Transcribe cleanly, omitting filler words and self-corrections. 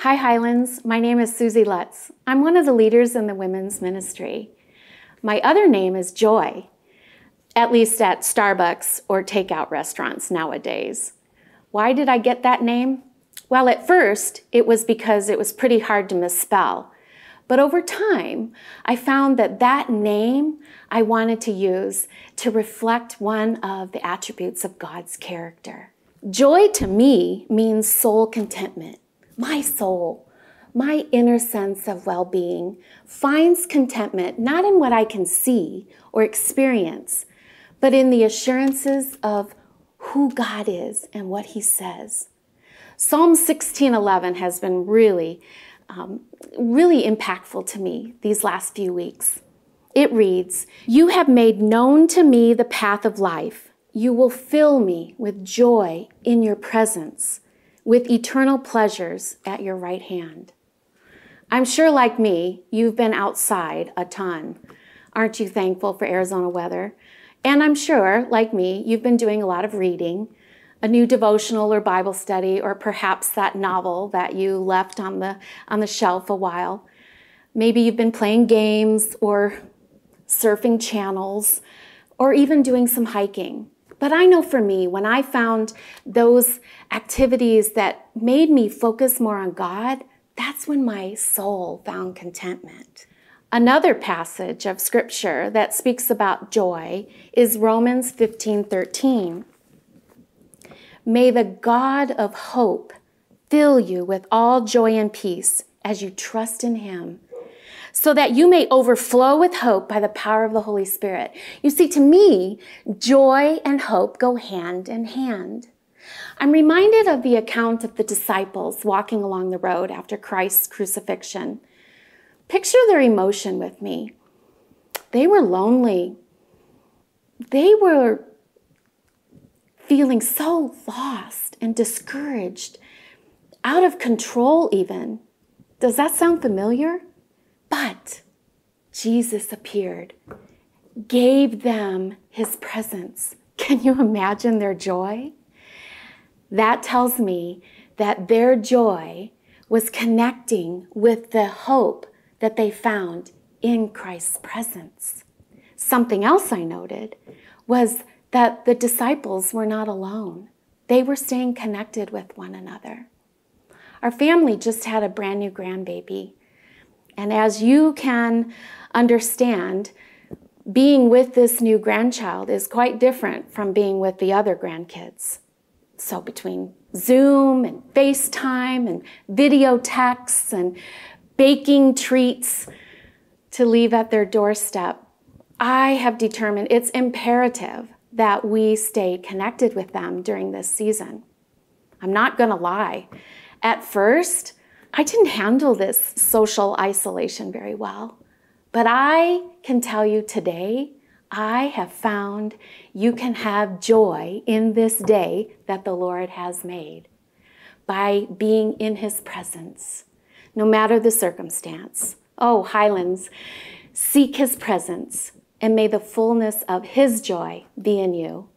Hi Highlands, my name is Susie Lutz. I'm one of the leaders in the women's ministry. My other name is Joy, at least at Starbucks or takeout restaurants nowadays. Why did I get that name? Well, at first, it was because it was pretty hard to misspell. But over time, I found that name I wanted to use to reflect one of the attributes of God's character. Joy to me means soul contentment. My soul, my inner sense of well-being, finds contentment not in what I can see or experience, but in the assurances of who God is and what He says. Psalm 16:11 has been really impactful to me these last few weeks. It reads, "You have made known to me the path of life. You will fill me with joy in your presence, with eternal pleasures at your right hand." I'm sure, like me, you've been outside a ton. Aren't you thankful for Arizona weather? And I'm sure, like me, you've been doing a lot of reading, a new devotional or Bible study, or perhaps that novel that you left on the shelf a while. Maybe you've been playing games or surfing channels or even doing some hiking. But I know for me, when I found those activities that made me focus more on God, that's when my soul found contentment. Another passage of Scripture that speaks about joy is Romans 15:13. "May the God of hope fill you with all joy and peace as you trust in Him, so that you may overflow with hope by the power of the Holy Spirit." You see, to me, joy and hope go hand in hand. I'm reminded of the account of the disciples walking along the road after Christ's crucifixion. Picture their emotion with me. They were lonely. They were feeling so lost and discouraged, out of control even. Does that sound familiar? But Jesus appeared, gave them His presence. Can you imagine their joy? That tells me that their joy was connecting with the hope that they found in Christ's presence. Something else I noted was that the disciples were not alone. They were staying connected with one another. Our family just had a brand new grandbaby. And as you can understand, being with this new grandchild is quite different from being with the other grandkids. So between Zoom and FaceTime and video texts and baking treats to leave at their doorstep, I have determined it's imperative that we stay connected with them during this season. I'm not gonna lie. At first, I didn't handle this social isolation very well, but I can tell you today, I have found you can have joy in this day that the Lord has made by being in His presence, no matter the circumstance. Oh, Highlands, seek His presence, and may the fullness of His joy be in you.